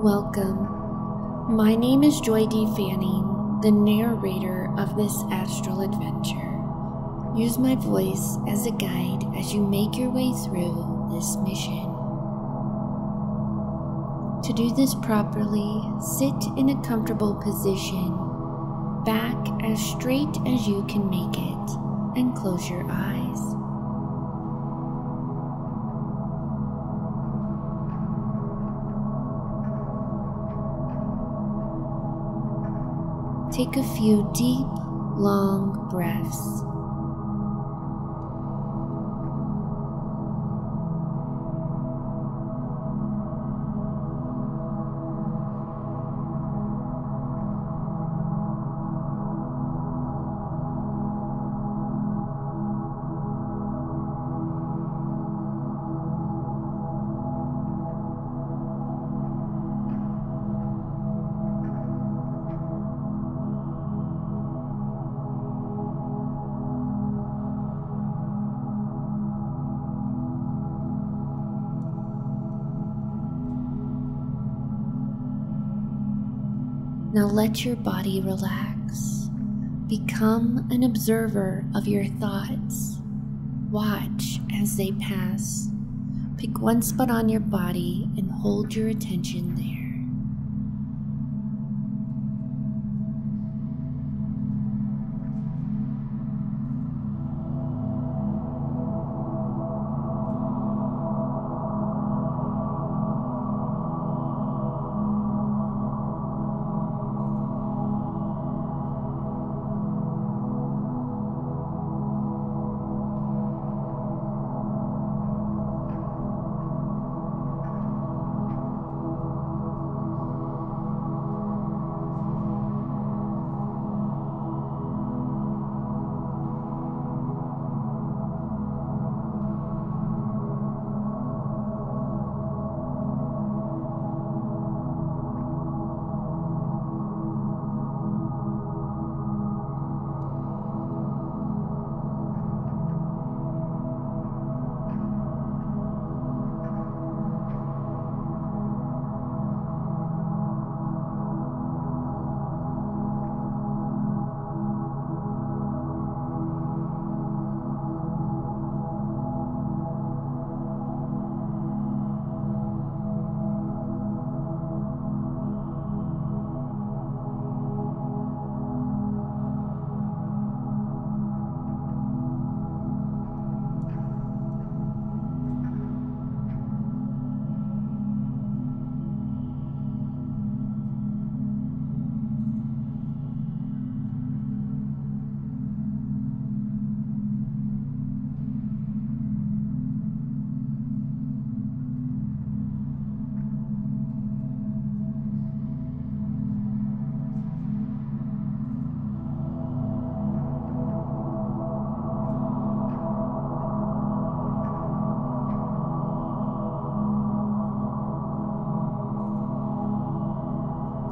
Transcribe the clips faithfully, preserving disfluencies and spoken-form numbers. Welcome. My name is Joy D. Fanning, the narrator of this astral adventure. Use my voice as a guide as you make your way through this mission. To do this properly, sit in a comfortable position, back as straight as you can make it, and close your eyes. Take a few deep, long breaths. Now let your body relax. Become an observer of your thoughts. Watch as they pass. Pick one spot on your body and hold your attention there.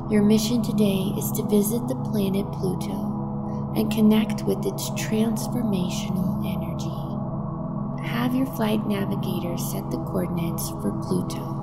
Your mission today is to visit the planet Pluto and connect with its transformational energy. Have your flight navigator set the coordinates for Pluto.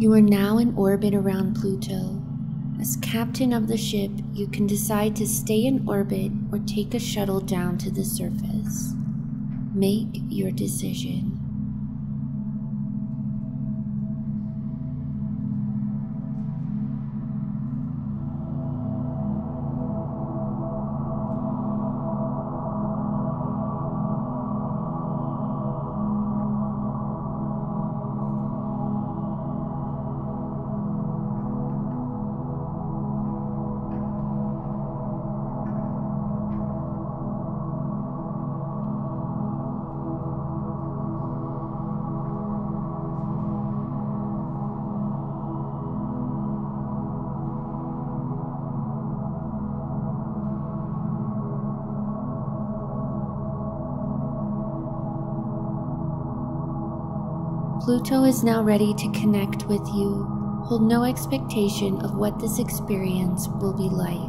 You are now in orbit around Pluto. As captain of the ship, you can decide to stay in orbit or take a shuttle down to the surface. Make your decision. Pluto is now ready to connect with you. Hold no expectation of what this experience will be like.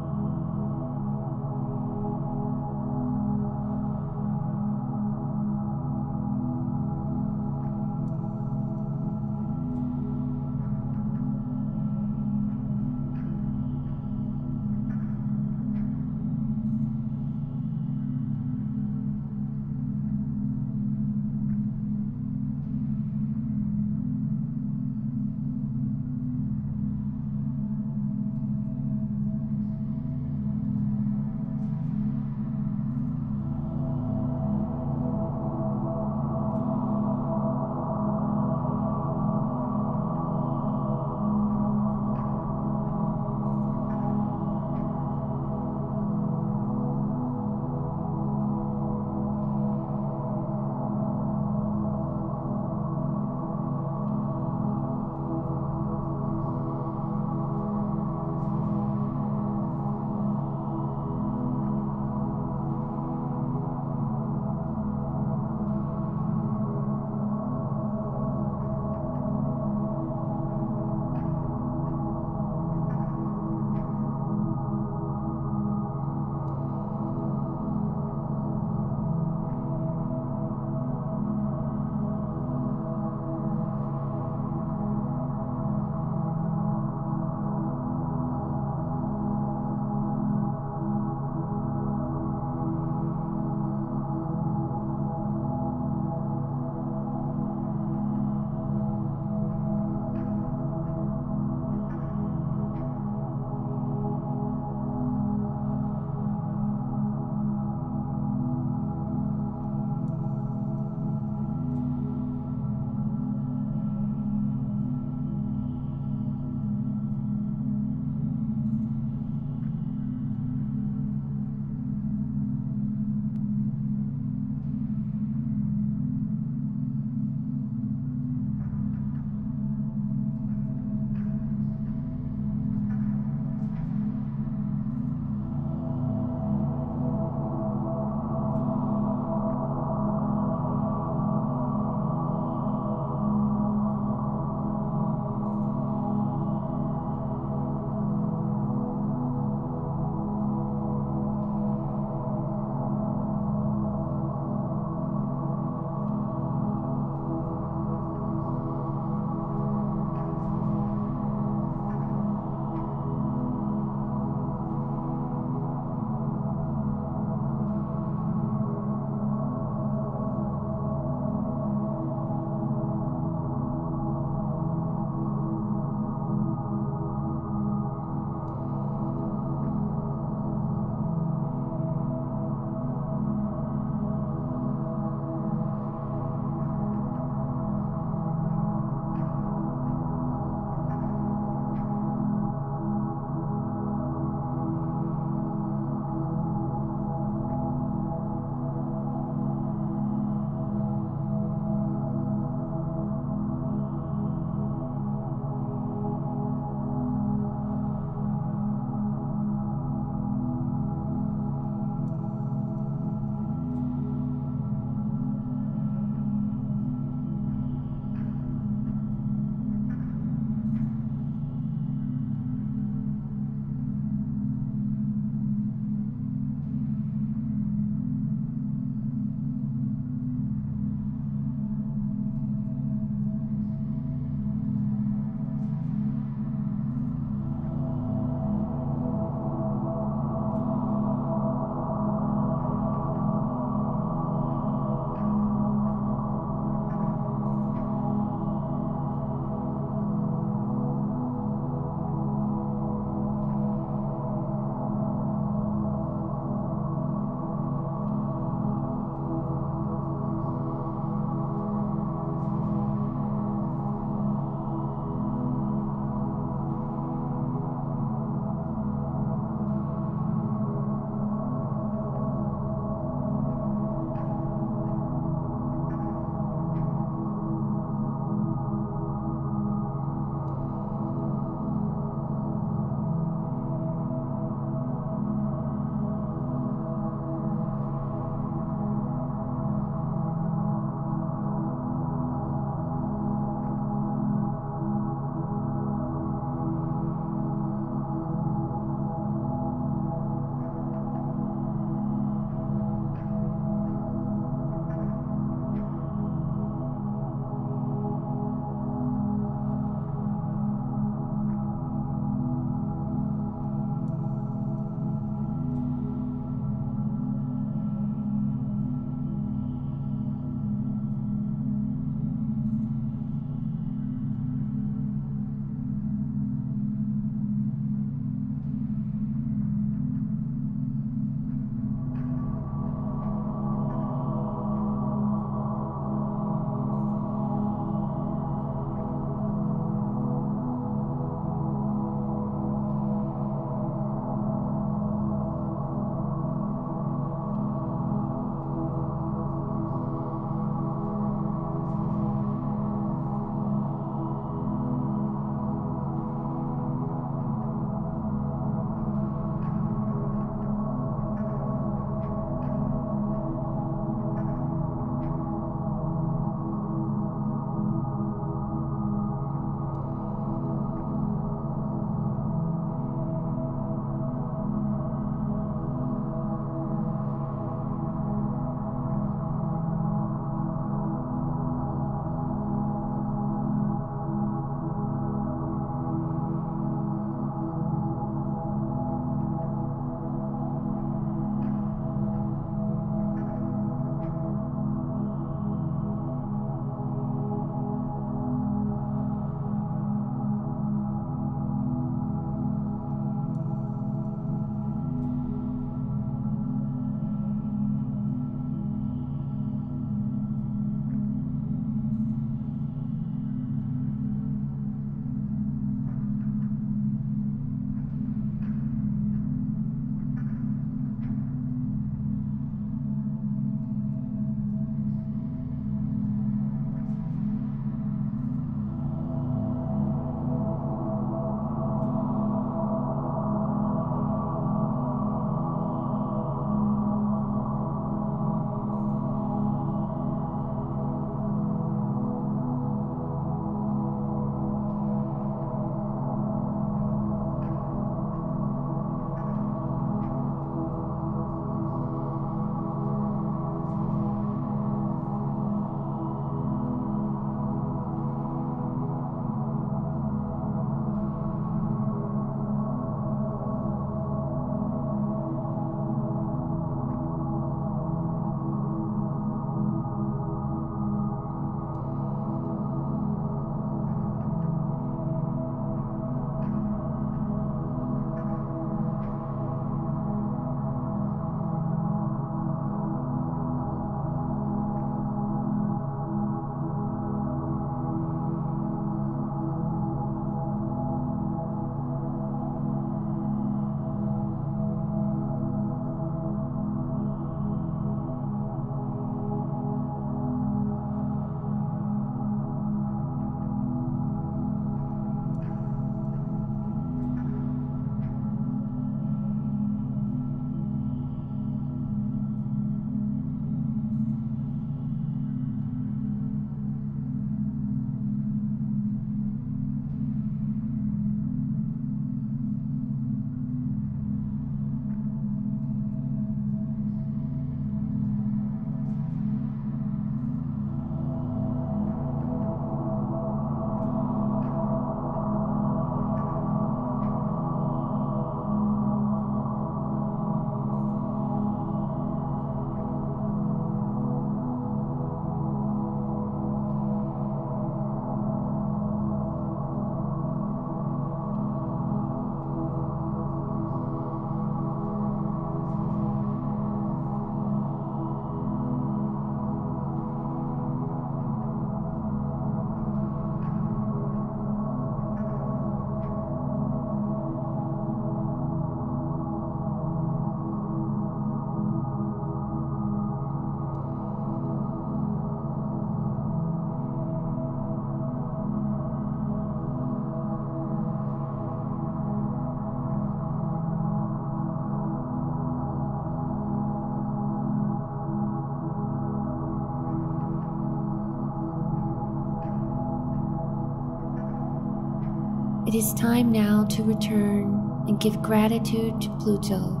It is time now to return and give gratitude to Pluto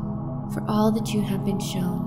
for all that you have been shown.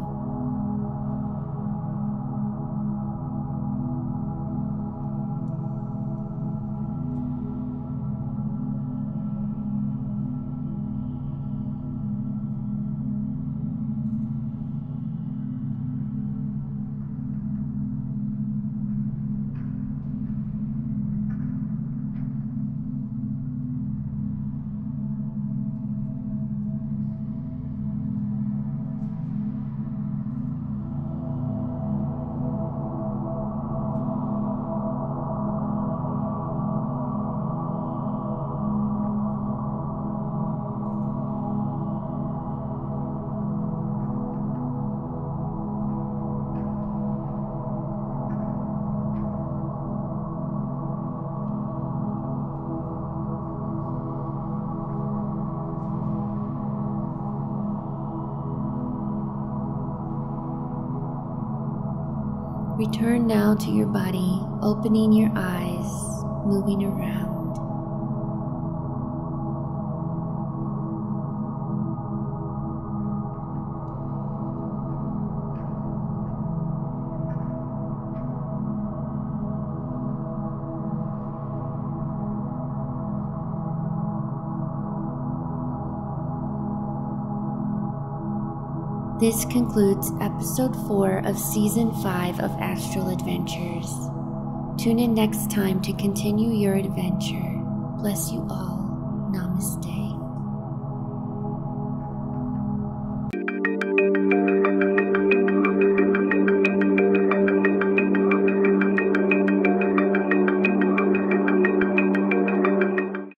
Return now to your body, opening your eyes, moving around. This concludes episode four of season five of Astral Adventures. Tune in next time to continue your adventure. Bless you all. Namaste.